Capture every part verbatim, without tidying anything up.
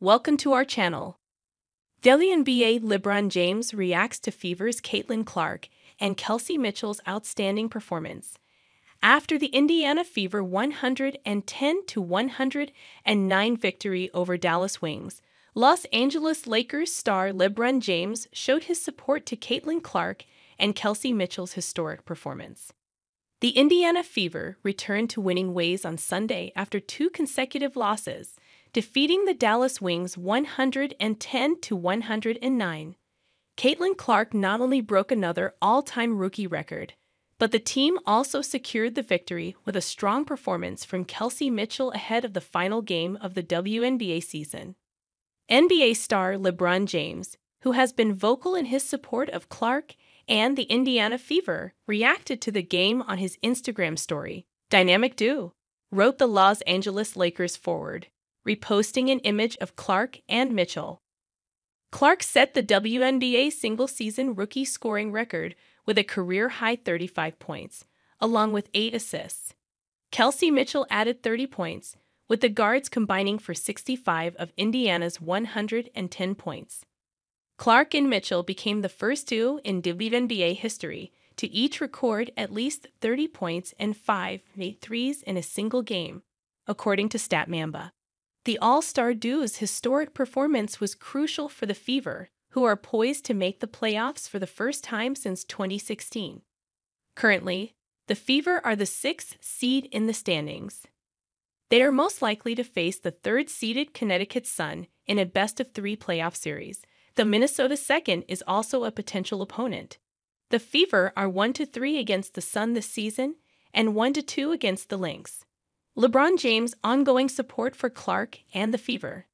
Welcome to our channel. W N B A LeBron James reacts to Fever's Caitlin Clark and Kelsey Mitchell's outstanding performance after the Indiana Fever one ten to one oh nine victory over Dallas Wings. Los Angeles Lakers star LeBron James showed his support to Caitlin Clark and Kelsey Mitchell's historic performance. The Indiana Fever returned to winning ways on Sunday after two consecutive losses, defeating the Dallas Wings one ten to one oh nine. Caitlin Clark not only broke another all-time rookie record, but the team also secured the victory with a strong performance from Kelsey Mitchell ahead of the final game of the W N B A season. N B A star LeBron James, who has been vocal in his support of Clark and the Indiana Fever, reacted to the game on his Instagram story. "Dynamic duo," wrote the Los Angeles Lakers forward, reposting an image of Clark and Mitchell. Clark set the W N B A single-season rookie scoring record with a career-high thirty-five points, along with eight assists. Kelsey Mitchell added thirty points, with the guards combining for sixty-five of Indiana's one hundred ten points. Clark and Mitchell became the first duo in W N B A history to each record at least thirty points and five made threes in a single game, according to StatMamba. The All-Star duo's historic performance was crucial for the Fever, who are poised to make the playoffs for the first time since twenty sixteen. Currently, the Fever are the sixth seed in the standings. They are most likely to face the third-seeded Connecticut Sun in a best-of-three playoff series. The Minnesota second is also a potential opponent. The Fever are one to three against the Sun this season and one to two against the Lynx. LeBron James' ongoing support for Clark and the Fever.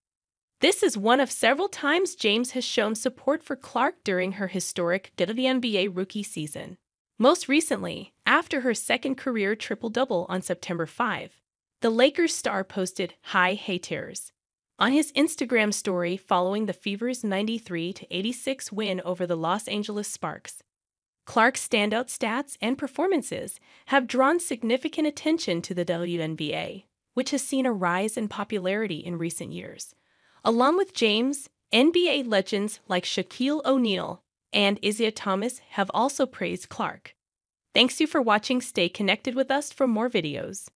This is one of several times James has shown support for Clark during her historic W N B A rookie season. Most recently, after her second career triple-double on September fifth, the Lakers star posted "Hi haters" on his Instagram story following the Fever's ninety-three to eighty-six win over the Los Angeles Sparks. Clark's standout stats and performances have drawn significant attention to the W N B A, which has seen a rise in popularity in recent years. Along with James, N B A legends like Shaquille O'Neal and Isiah Thomas have also praised Clark. Thanks you for watching. Stay connected with us for more videos.